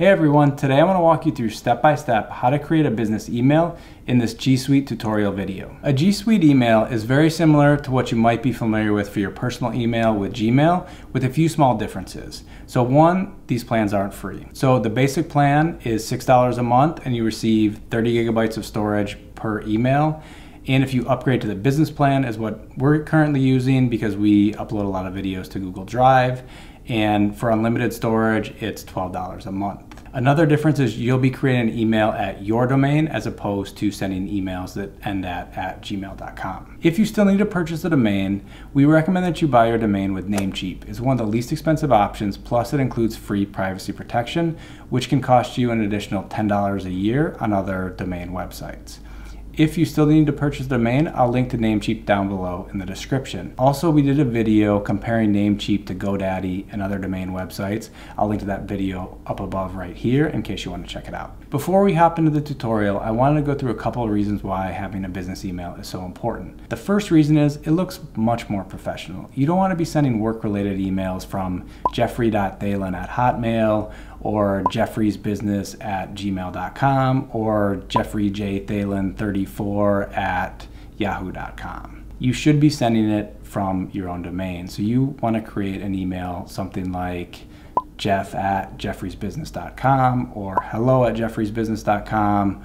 Hey everyone, today I want to walk you through step-by-step how to create a business email in this G Suite tutorial video. A G Suite email is very similar to what you might be familiar with for your personal email with Gmail, with a few small differences. So one, these plans aren't free. So the basic plan is $6 a month and you receive 30 gigabytes of storage per email. And if you upgrade to the business plan is what we're currently using because we upload a lot of videos to Google Drive. And for unlimited storage, it's $12 a month. Another difference is you'll be creating an email at your domain as opposed to sending emails that end at gmail.com. If you still need to purchase a domain, we recommend that you buy your domain with Namecheap. It's one of the least expensive options, plus it includes free privacy protection, which can cost you an additional $10 a year on other domain websites. If you still need to purchase the domain, I'll link to Namecheap down below in the description. Also, we did a video comparing Namecheap to GoDaddy and other domain websites. I'll link to that video up above right here in case you want to check it out. Before we hop into the tutorial, I wanted to go through a couple of reasons why having a business email is so important. The first reason is it looks much more professional. You don't want to be sending work-related emails from jeffrey.thelen@hotmail or jeffreysbusiness@gmail.com or jeffreyjthelen34@yahoo.com. You should be sending it from your own domain. So you want to create an email, something like jeff@jeffreysbusiness.com or hello@jeffreysbusiness.com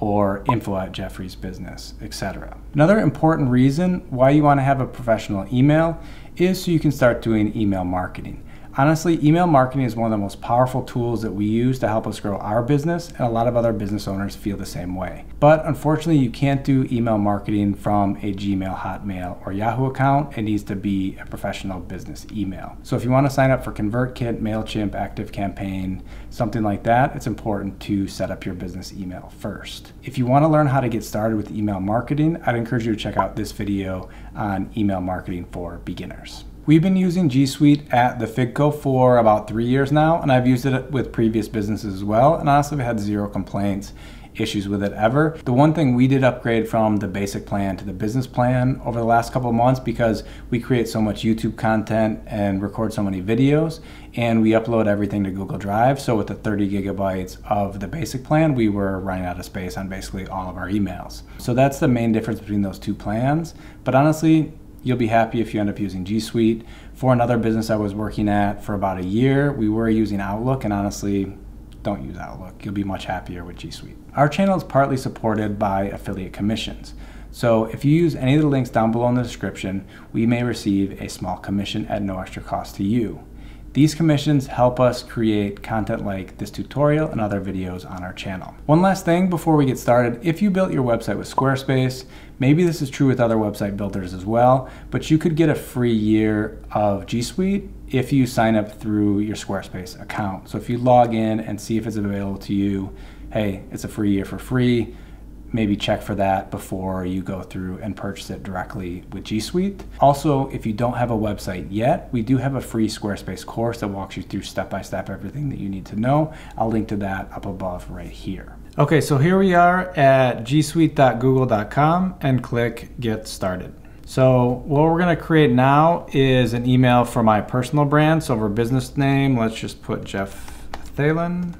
or info@jeffreysbusiness, etc. Another important reason why you want to have a professional email is so you can start doing email marketing. Honestly, email marketing is one of the most powerful tools that we use to help us grow our business, and a lot of other business owners feel the same way. But unfortunately, you can't do email marketing from a Gmail, Hotmail, or Yahoo account. It needs to be a professional business email. So if you want to sign up for ConvertKit, MailChimp, ActiveCampaign, something like that, it's important to set up your business email first. If you want to learn how to get started with email marketing, I'd encourage you to check out this video on email marketing for beginners. We've been using G Suite at TheFigCo for about 3 years now, and I've used it with previous businesses as well, and honestly, I've had zero complaints, issues with it ever. The one thing we did upgrade from the basic plan to the business plan over the last couple of months because we create so much YouTube content and record so many videos, and we upload everything to Google Drive. So with the 30 gigabytes of the basic plan, we were running out of space on basically all of our emails. So that's the main difference between those two plans, but honestly, you'll be happy if you end up using G Suite. For another business I was working at for about a year, we were using Outlook, and honestly, don't use Outlook. You'll be much happier with G Suite. Our channel is partly supported by affiliate commissions. So if you use any of the links down below in the description, we may receive a small commission at no extra cost to you. These commissions help us create content like this tutorial and other videos on our channel. One last thing before we get started, if you built your website with Squarespace, maybe this is true with other website builders as well, but you could get a free year of G Suite if you sign up through your Squarespace account. So if you log in and see if it's available to you, hey, it's a free year for free, maybe check for that before you go through and purchase it directly with G Suite. Also, if you don't have a website yet, we do have a free Squarespace course that walks you through step-by-step everything that you need to know. I'll link to that up above right here. Okay, so here we are at gsuite.google.com and click Get Started. So what we're gonna create now is an email for my personal brand. So for business name, let's just put Jeff Thelen.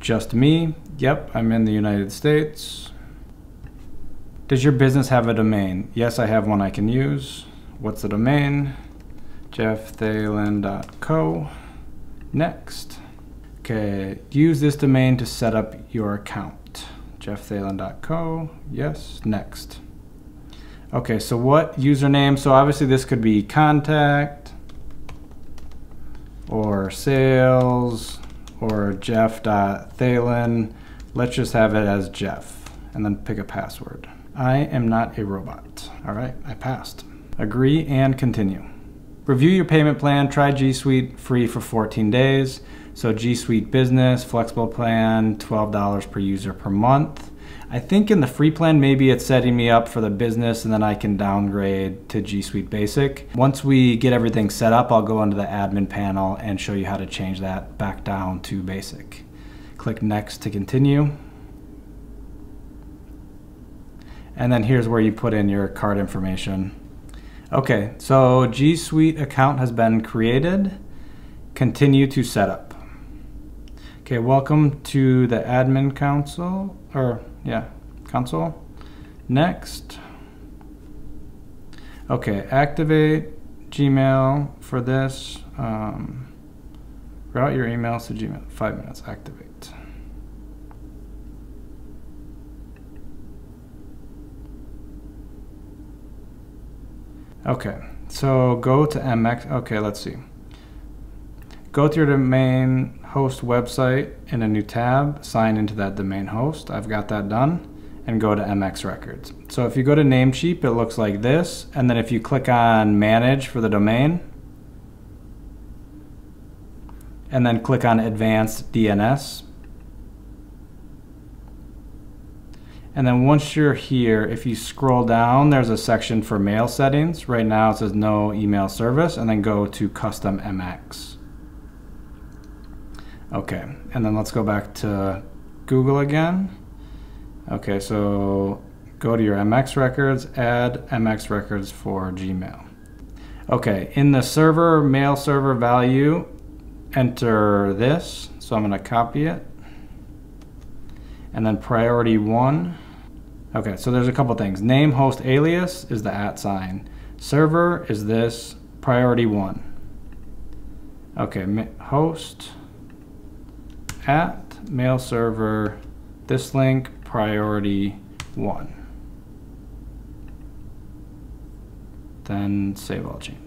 Just me. Yep, I'm in the United States. Does your business have a domain? Yes, I have one I can use. What's the domain? JeffThelen.co. Next. Okay, use this domain to set up your account. JeffThelen.co. Yes, next. Okay, so what username? So obviously this could be contact or sales or Jeff.Thelen. Let's just have it as Jeff and then pick a password. I am not a robot. All right, I passed. Agree and continue. Review your payment plan. Try G Suite free for 14 days. So G Suite Business, flexible plan, $12 per user per month. I think in the free plan, maybe it's setting me up for the business and then I can downgrade to G Suite Basic. Once we get everything set up, I'll go into the admin panel and show you how to change that back down to Basic. Click Next to continue. And then here's where you put in your card information. Okay, so G Suite account has been created. Continue to setup. Okay, welcome to the admin console, or yeah, console. Next. Okay, activate Gmail for this. Route your emails to Gmail. 5 minutes, activate. Okay, so go to MX. Okay, let's see. Go to your domain host website in a new tab, sign into that domain host. I've got that done. And go to MX records. So if you go to Namecheap, it looks like this. And then if you click on manage for the domain, and then click on advanced DNS. And then once you're here, if you scroll down, there's a section for mail settings. Right now it says no email service, and then go to custom MX. Okay, and then let's go back to Google again. Okay, so go to your MX records, add MX records for Gmail. Okay, in the server, mail server value, enter this, so I'm gonna copy it. And then priority one. Okay, so there's a couple things. Name, host, alias is the @ sign. Server is this, priority one. Okay, host @ mail server, this link, priority one. Then save all changes.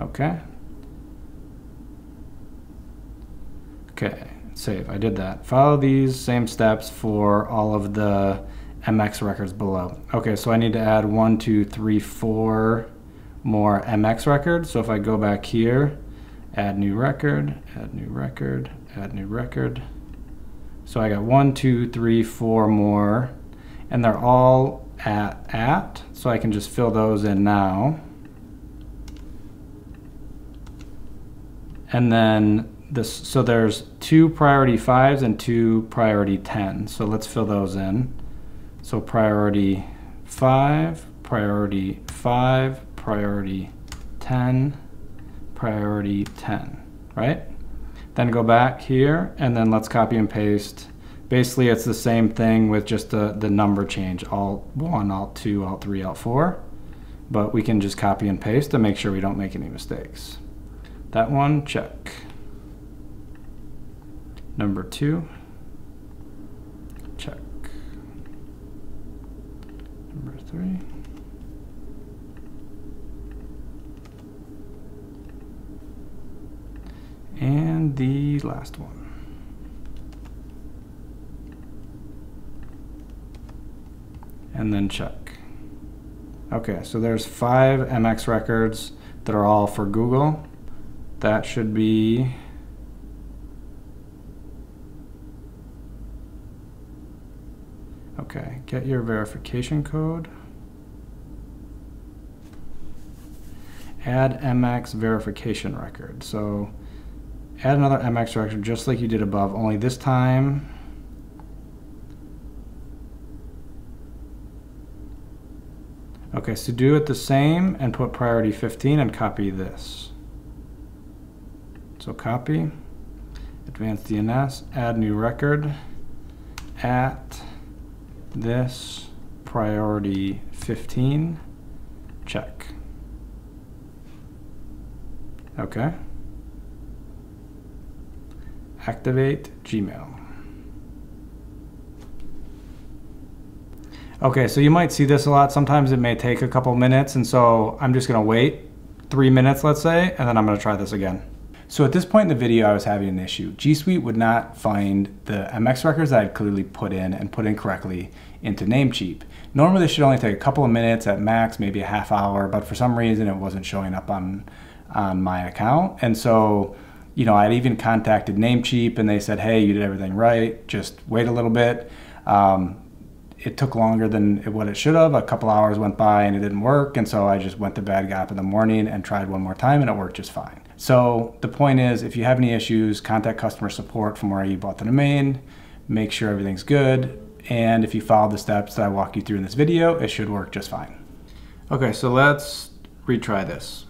Okay. Okay, save, I did that. Follow these same steps for all of the MX records below. Okay, so I need to add 1, 2, 3, 4 more MX records. So if I go back here, add new record, add new record, add new record. So I got 1, 2, 3, 4 more, and they're all @ so I can just fill those in now. And then this, so there's 2 priority 5s and 2 priority 10s. So let's fill those in. So priority 5, priority 5, priority 10, priority 10, right? Then go back here and then let's copy and paste. Basically it's the same thing with just the number change, alt 1, alt 2, alt 3, alt 4. But we can just copy and paste to make sure we don't make any mistakes. That one, check. Number 2, check. Number 3. And the last one. And then check. Okay, so there's 5 MX records that are all for Google. That should be okay. Get your verification code. Add MX verification record. So add another MX record just like you did above, only this time okay, so do it the same and put priority 15 and copy this. So copy, advanced DNS, add new record @ this, priority 15, check. Okay. Activate Gmail. Okay, so you might see this a lot. Sometimes it may take a couple minutes, and so I'm just gonna wait 3 minutes, let's say, and then I'm gonna try this again. So at this point in the video, I was having an issue. G Suite would not find the MX records that I had clearly put in correctly into Namecheap. Normally this should only take a couple of minutes at max, maybe a half hour, but for some reason it wasn't showing up on my account. And so, you know, I'd even contacted Namecheap and they said, hey, you did everything right, just wait a little bit. It took longer than what it should have. A couple hours went by and it didn't work. And so I just went to bed, got up in the morning and tried one more time and it worked just fine. So the point is, if you have any issues, contact customer support from where you bought the domain, make sure everything's good. And if you follow the steps that I walk you through in this video, it should work just fine. Okay, so let's retry this.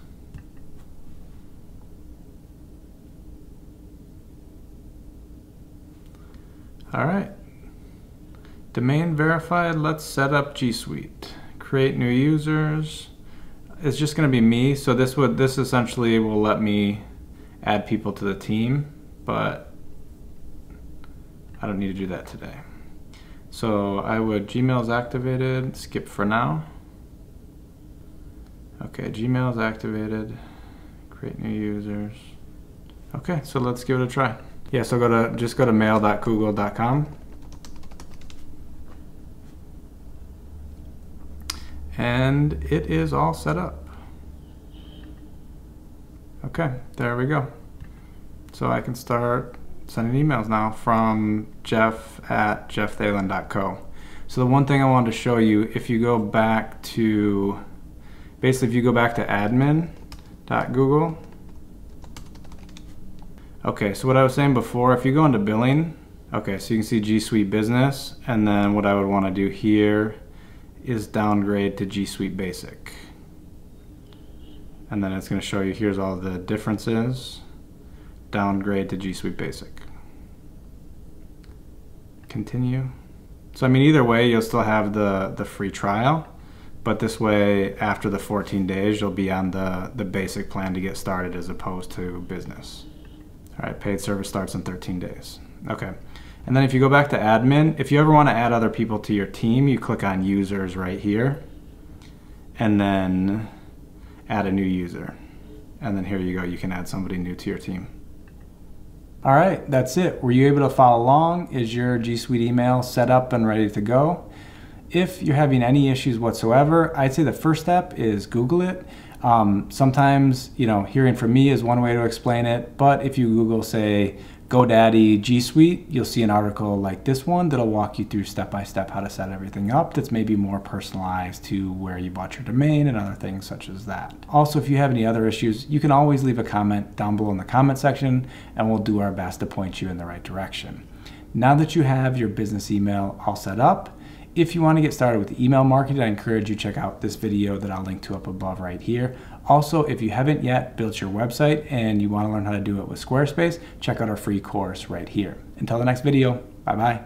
All right. Domain verified, let's set up G Suite. Create new users. It's just gonna be me, so this essentially will let me add people to the team, but I don't need to do that today. So I would, Gmail's activated, skip for now. Okay, Gmail's activated, create new users. Okay, so let's give it a try. Yeah, so just go to mail.google.com. And it is all set up. Okay, there we go. So I can start sending emails now from jeff@jeffthelen.co. So the one thing I wanted to show you, if you go back to, basically if you go back to admin.google. Okay, so what I was saying before, if you go into billing, okay, so you can see G Suite Business, and then what I would want to do here is downgrade to G Suite Basic. And then it's going to show you, here's all the differences. Downgrade to G Suite Basic. Continue. So I mean, either way, you'll still have the free trial, but this way, after the 14 days, you'll be on the basic plan to get started as opposed to business. All right, paid service starts in 13 days. Okay. And then if you go back to admin, if you ever want to add other people to your team, you click on users right here and then add a new user. And then here you go, you can add somebody new to your team. All right, that's it. Were you able to follow along? Is your G Suite email set up and ready to go? If you're having any issues whatsoever, I'd say the first step is Google it. Sometimes, you know, hearing from me is one way to explain it, but if you Google, say, GoDaddy G Suite, you'll see an article like this one that'll walk you through step-by-step how to set everything up, that's maybe more personalized to where you bought your domain and other things such as that. Also, if you have any other issues, you can always leave a comment down below in the comment section and we'll do our best to point you in the right direction. Now that you have your business email all set up, if you want to get started with email marketing, I encourage you to check out this video that I'll link to up above right here. Also, if you haven't yet built your website and you want to learn how to do it with Squarespace, check out our free course right here. Until the next video, bye-bye.